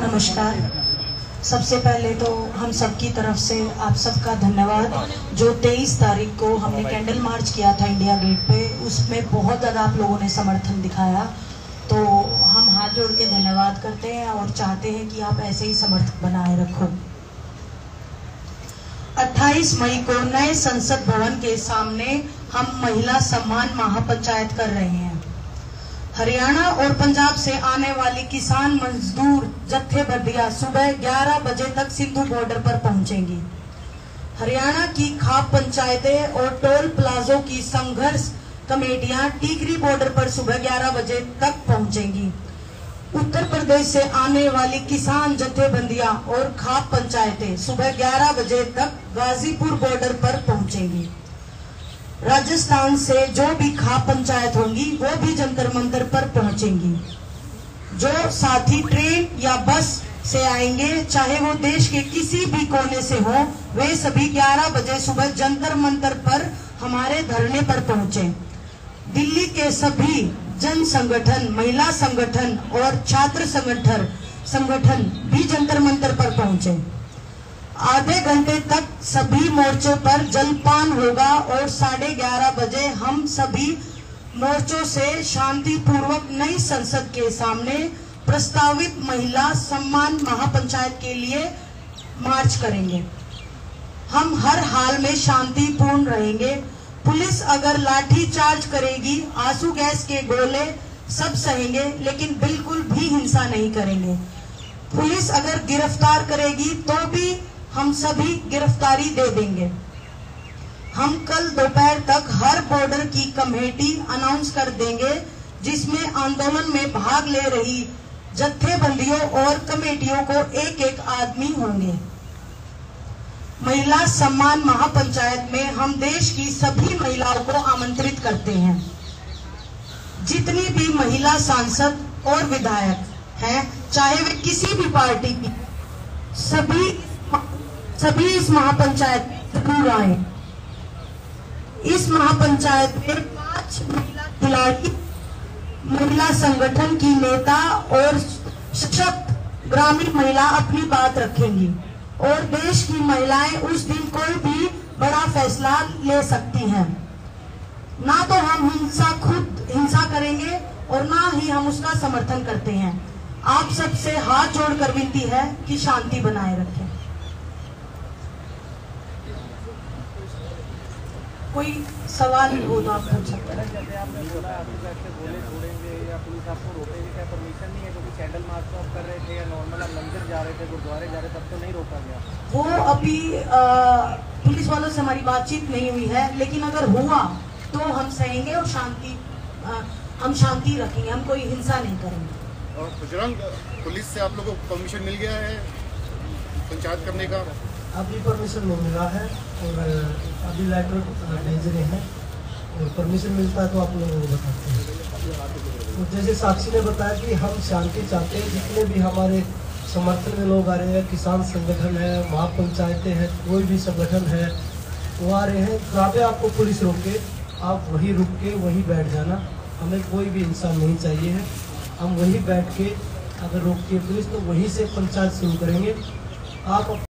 नमस्कार। सबसे पहले तो हम सबकी तरफ से आप सबका धन्यवाद। जो 23 तारीख को हमने कैंडल मार्च किया था इंडिया गेट पे, उसमें बहुत ज़्यादा आप लोगों ने समर्थन दिखाया, तो हम हाथ जोड़ के धन्यवाद करते हैं और चाहते हैं कि आप ऐसे ही समर्थन बनाए रखो। 28 मई को नए संसद भवन के सामने हम महिला सम्मान महापंचायत कर रहे हैं। हरियाणा और पंजाब से आने वाली किसान मजदूर जत्थेबंदियां सुबह 11 बजे तक सिंधु बॉर्डर पर पहुंचेंगी। हरियाणा की खाप पंचायतें और टोल प्लाजों की संघर्ष कमेटियां टीकरी बॉर्डर पर सुबह 11 बजे तक पहुंचेंगी। उत्तर प्रदेश से आने वाली किसान जत्थेबंदियां और खाप पंचायतें सुबह 11 बजे तक गाजीपुर बॉर्डर पर पहुंचेंगी। राजस्थान से जो भी खाप पंचायत होंगी वो भी जंतर मंतर पर पहुंचेंगी। जो साथी ट्रेन या बस से आएंगे, चाहे वो देश के किसी भी कोने से हो, वे सभी 11 बजे सुबह जंतर मंतर पर हमारे धरने पर पहुंचे। दिल्ली के सभी जन संगठन, महिला संगठन और छात्र संगठन भी जंतर मंतर पर पहुंचे। आधे घंटे तक सभी मोर्चों पर जलपान होगा और 11:30 बजे हम सभी मोर्चों से शांतिपूर्वक नई संसद के सामने प्रस्तावित महिला सम्मान महापंचायत के लिए मार्च करेंगे। हम हर हाल में शांतिपूर्ण रहेंगे। पुलिस अगर लाठी चार्ज करेगी, आंसू गैस के गोले सब सहेंगे, लेकिन बिल्कुल भी हिंसा नहीं करेंगे। पुलिस अगर गिरफ्तार करेगी तो भी हम सभी गिरफ्तारी दे देंगे। हम कल दोपहर तक हर बॉर्डर की कमेटी अनाउंस कर देंगे, जिसमें आंदोलन में भाग ले रही जत्थेबंदियों और कमेटियों को एक एक आदमी होंगे। महिला सम्मान महापंचायत में हम देश की सभी महिलाओं को आमंत्रित करते हैं। जितनी भी महिला सांसद और विधायक हैं, चाहे वे किसी भी पार्टी की, सभी इस महापंचायत जरूर आए। इस महापंचायत में 5 महिला खिलाड़ी, महिला संगठन की नेता और सशक्त ग्रामीण महिला अपनी बात रखेंगी और देश की महिलाएं उस दिन कोई भी बड़ा फैसला ले सकती हैं। ना तो हम खुद हिंसा करेंगे और ना ही हम उसका समर्थन करते हैं। आप सबसे हाथ जोड़कर विनती है कि शांति बनाए रखें। कोई सवाल हो तो आप पूछ सकते हैं। जैसे आपने बोला अभी बैठ के गोले छोड़ेंगे या पुलिस आपको रोकेगी, क्या परमिशन नहीं है? क्योंकि कैंडल मार्च तो आप कर रहे थे या नॉर्मल आप मंदिर जा रहे थे, गुरुद्वारे जा रहे, तब तो नहीं रोका गया। वो अभी पुलिस वालों से हमारी बातचीत नहीं हुई है, लेकिन अगर हुआ तो हम सहेंगे और हम शांति रखेंगे। हम कोई हिंसा नहीं करेंगे। और बजरंग पुलिस से आप लोगों को परमिशन मिल गया है पंचायत करने का? अभी परमिशन मिला है और अभी लेटर भेज रहे हैं, और परमिशन मिलता है तो आप लोगों को बताते हैं। तो जैसे साक्षी ने बताया कि हम शांति चाहते हैं। जितने भी हमारे समर्थन में लोग आ रहे हैं, किसान संगठन है, महापंचायतें हैं, कोई भी संगठन है, वो आ रहे हैं। जहाँ आपको पुलिस रोके, आप वहीं रुक के वहीं बैठ जाना। हमें कोई भी इंसान नहीं चाहिए है। हम वहीं बैठ के अगर रोकती है पुलिस तो वहीं से पंचायत शुरू करेंगे। आप